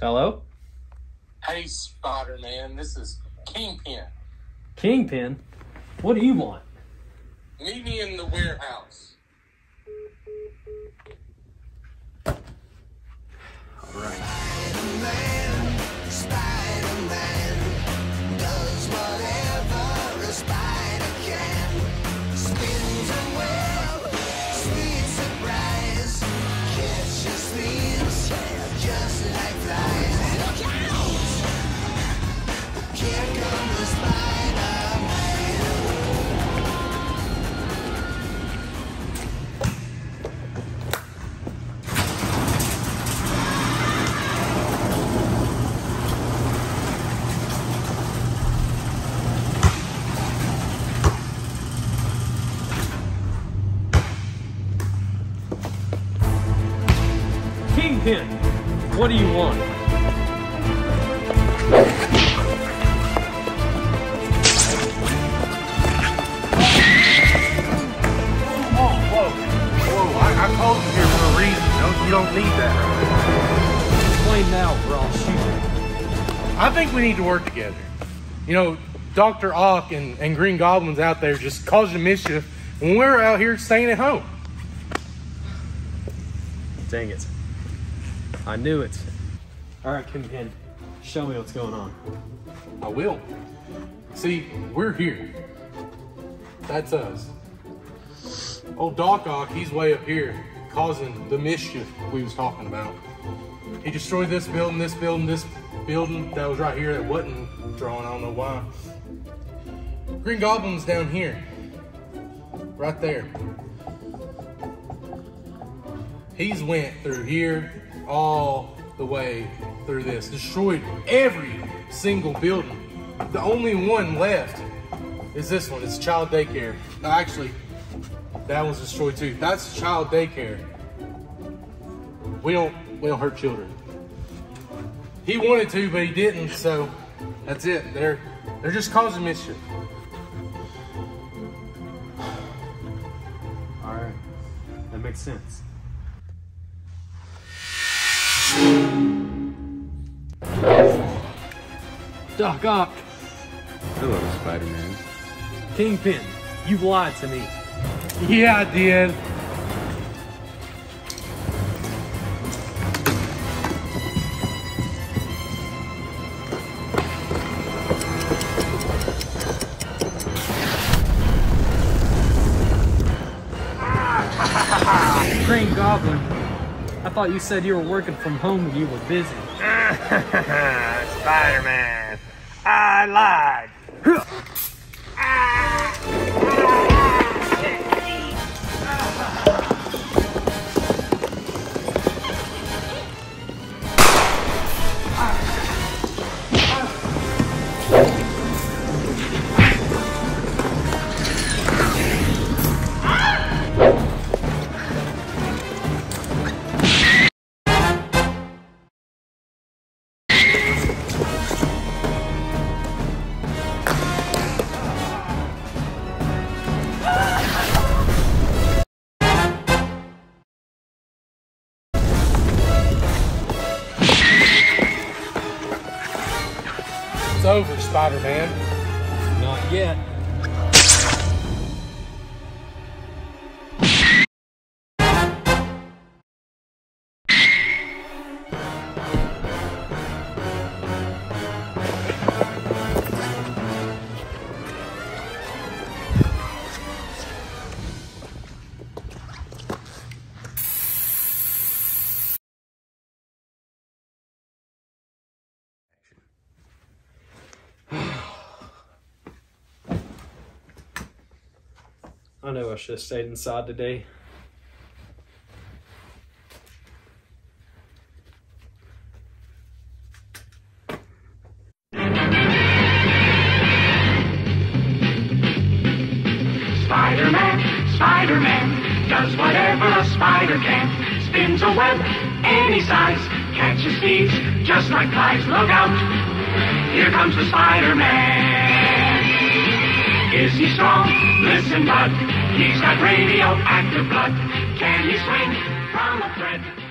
Hello? Hey, Spider-Man, this is Kingpin. Kingpin? What do you want? Meet me in the warehouse. All right. Spider-Man does whatever a spider can. Spins a web, sweet surprise. Catches thieves just like flies. Look out! Here comes the Spider-Man. Kingpin, what do you want? Whoa, I called you here for a reason. You don't need that. Explain now, or I'll shoot you. I think we need to work together. You know, Dr. Ock and Green Goblin's out there just causing mischief when we're out here staying at home. Dang it. I knew it. All right, Kingpin, show me what's going on. I will. See, we're here. That's us. Old Doc Ock, he's way up here, causing the mischief we was talking about. He destroyed this building, this building, this building that was right here that wasn't drawn, I don't know why. Green Goblin's down here, right there. He's went through here, all the way through this, destroyed every single building. The only one left is this one. It's child daycare. No, actually, that one's destroyed too. That's child daycare. We don't hurt children. He wanted to, but he didn't. So that's it. They're just causing mischief. All right, that makes sense. Doc Ock. Hello, Spider-Man. Kingpin, you've lied to me. Yeah, I did. Green Goblin, I thought you said you were working from home and you were busy. Spider-Man, I lied. Over, Spider-Man. Not yet. I know I should have stayed inside today. Spider-Man, Spider-Man, does whatever a spider can. Spins a web any size, catches thieves just like flies. Look out, here comes the Spider-Man. Is he strong? Listen, bud. He's got radioactive blood. Can he swing from a thread?